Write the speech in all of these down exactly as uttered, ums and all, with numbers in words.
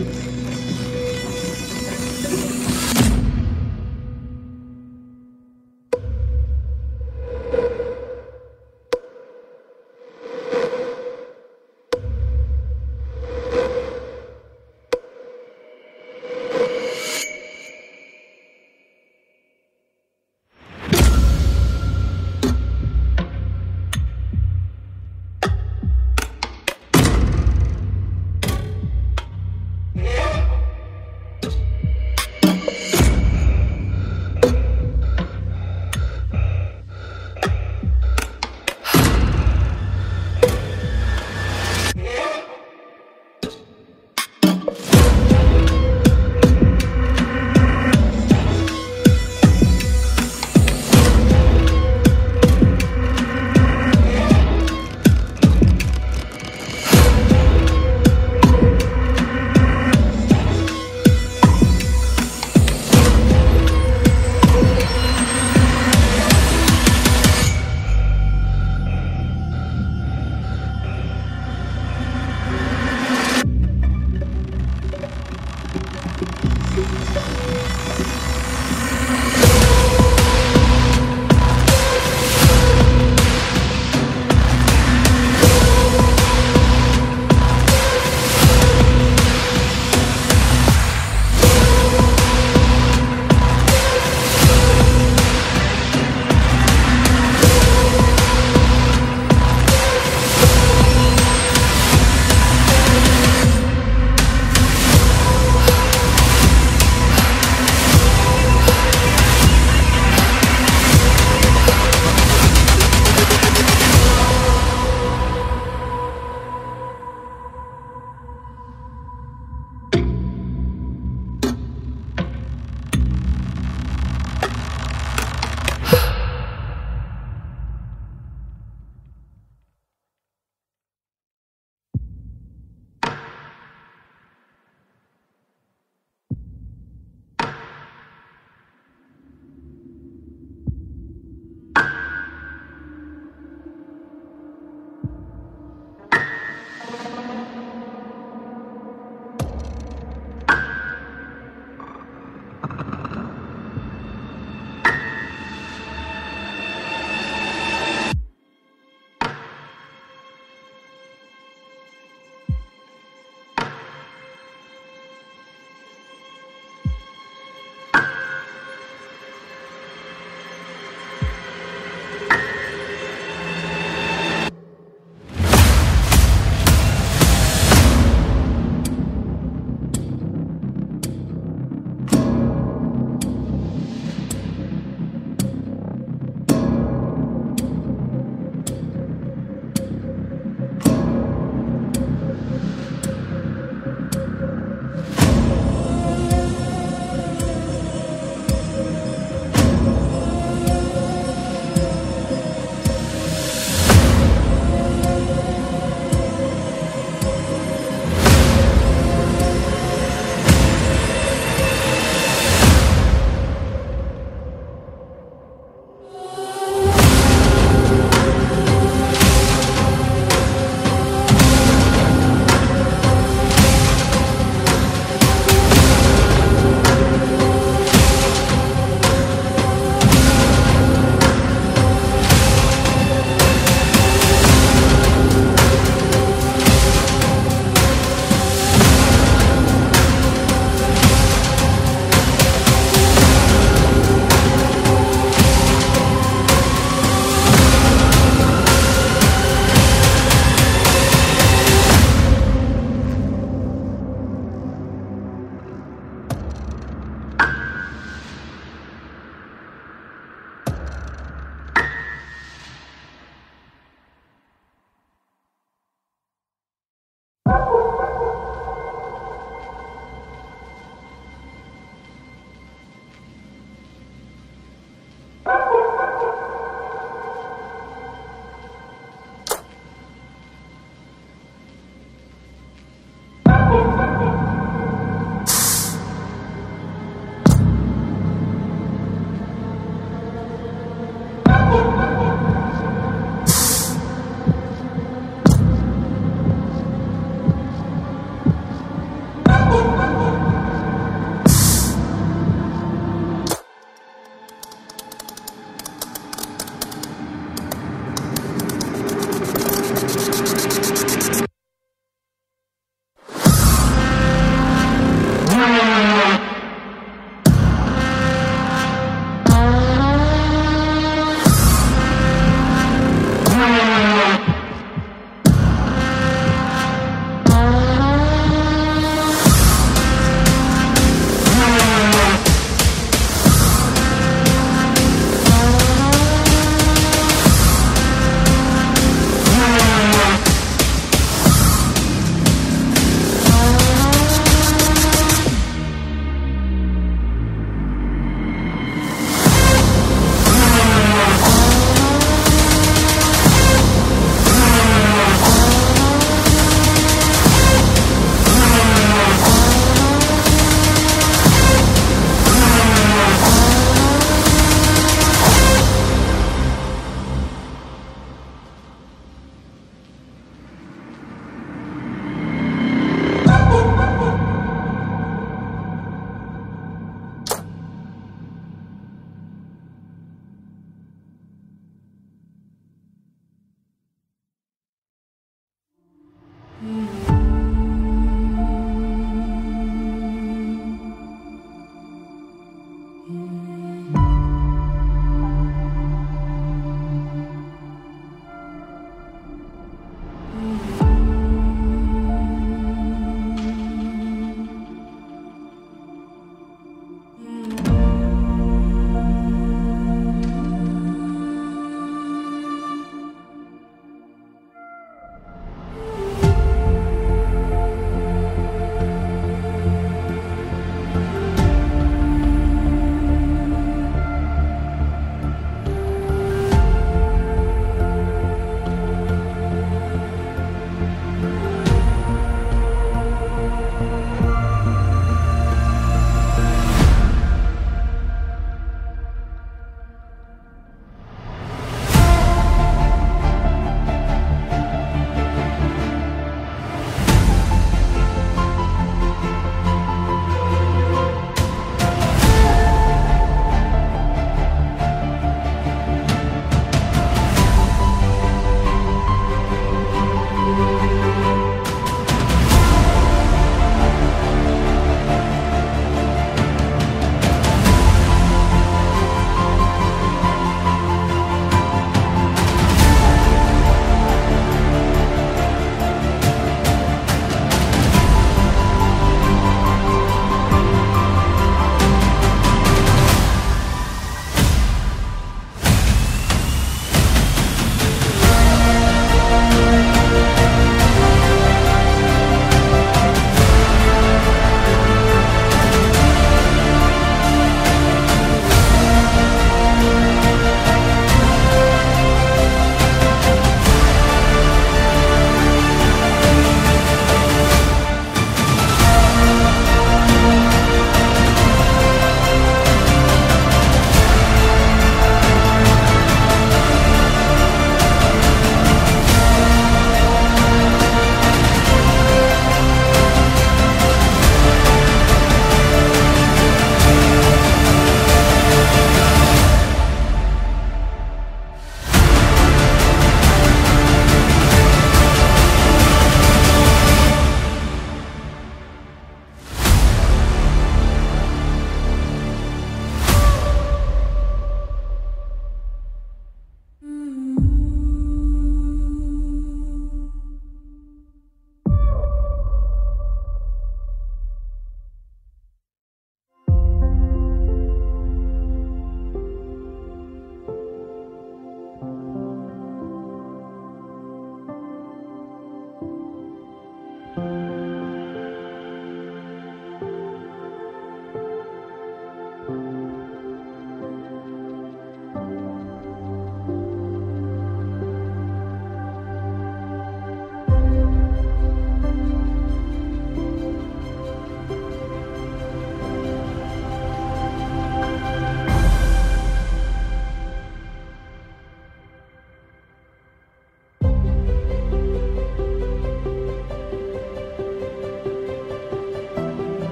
Yeah.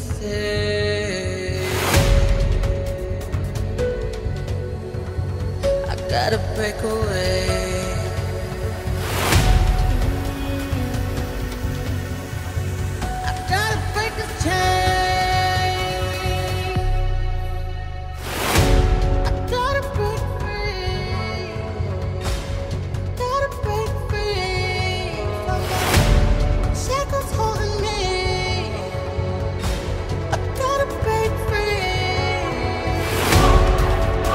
say I gotta break away. I gotta break this chain. I gotta break free. Gotta break free from the shackles holding me. Oh!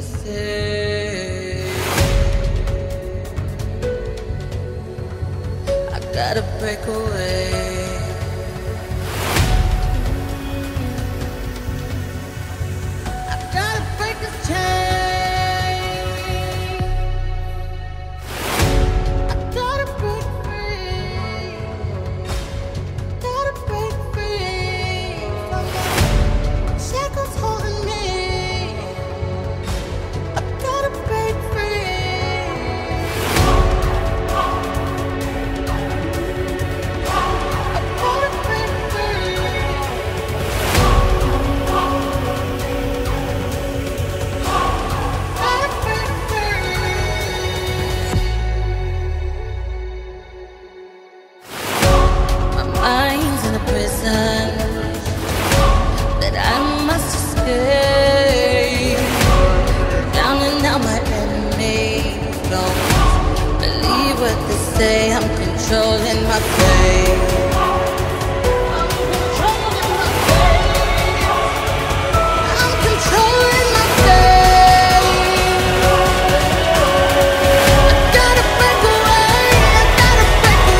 to say. I gotta break away. I gotta break this chain. I gotta break free. Gotta break free from the shackles holding me. That I must escape. Down and out my enemies don't believe what they say. I'm controlling my fate. I'm controlling my fate. I'm controlling my fate. I gotta break away. I gotta break away.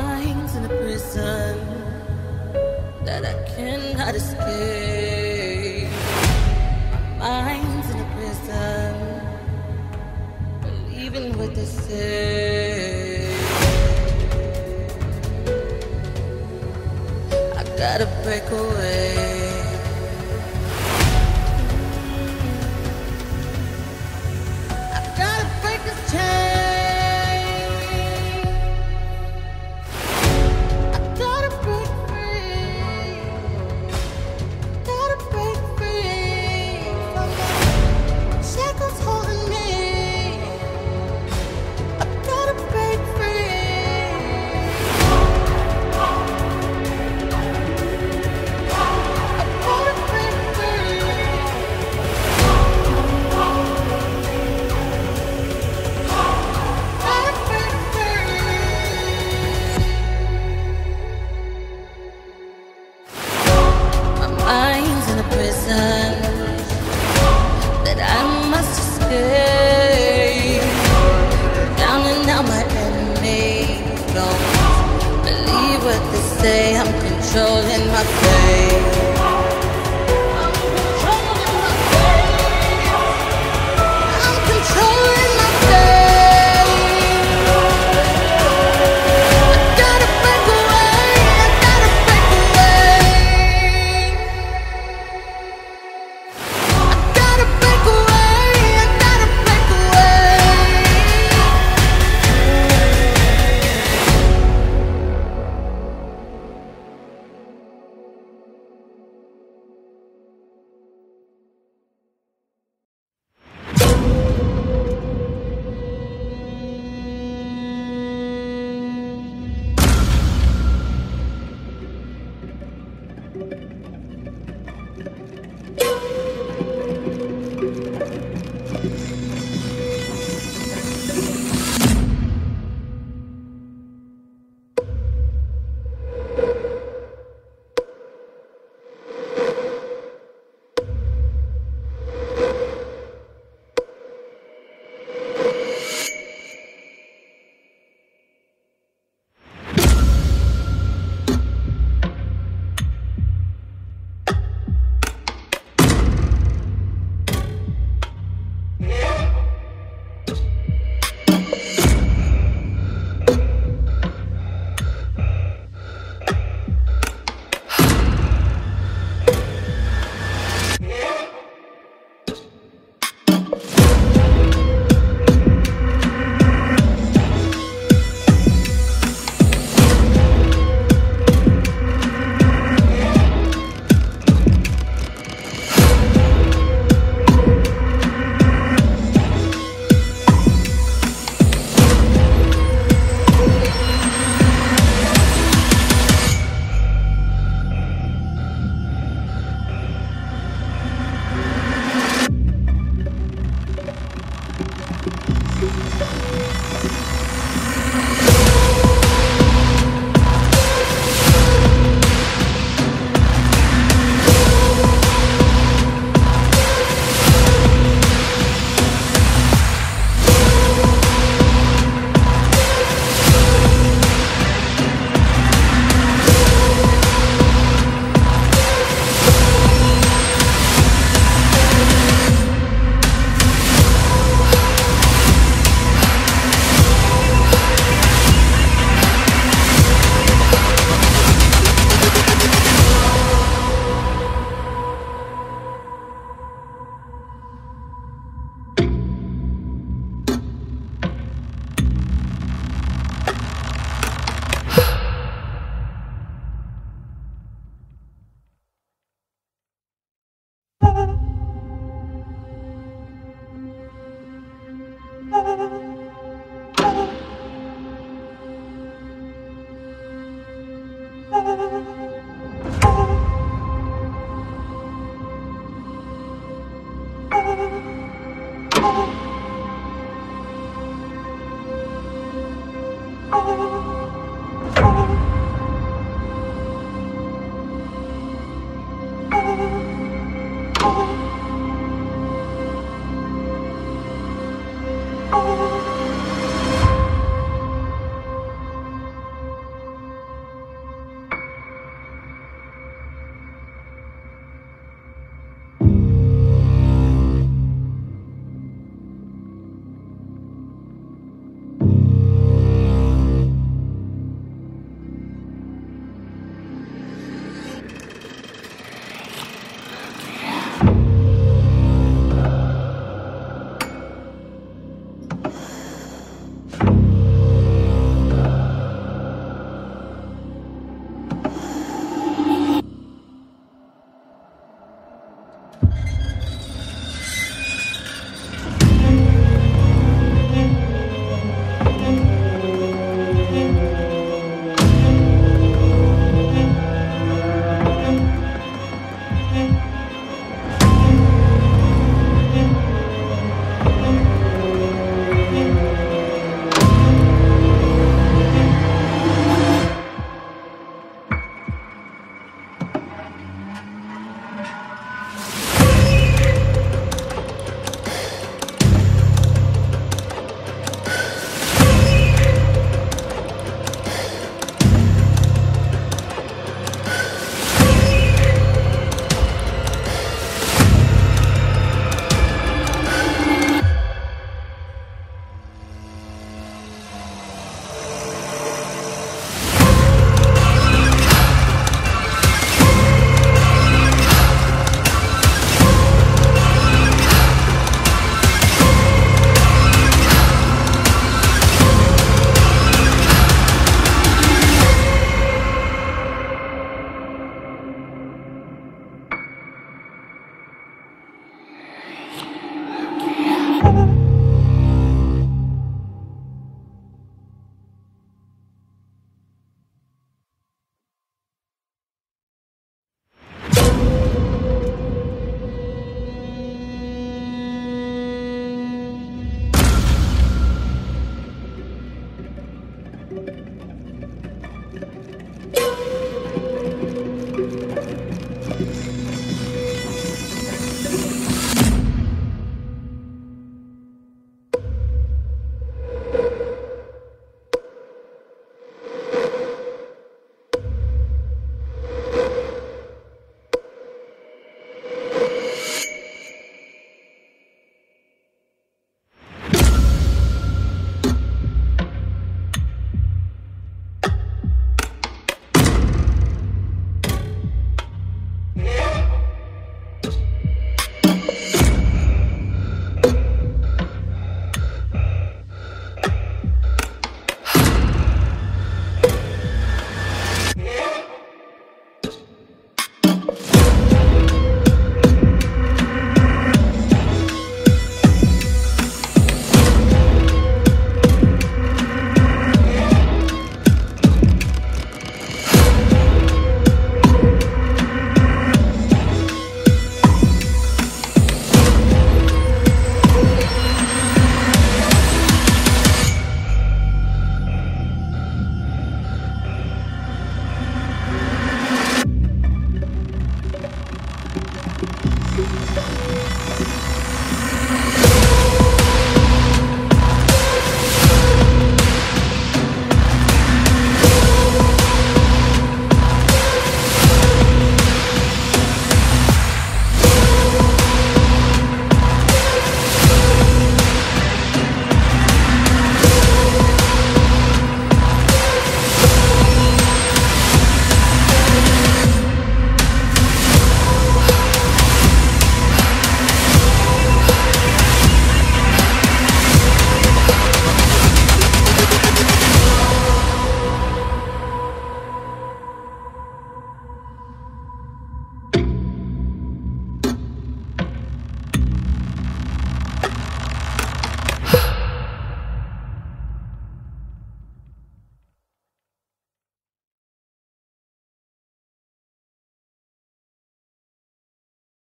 binds in a prison that I cannot escape. My mind's in a prison, believing what they say. I gotta break away. That I must escape. Down and out, my enemy don't believe what they say. I'm controlling my fate.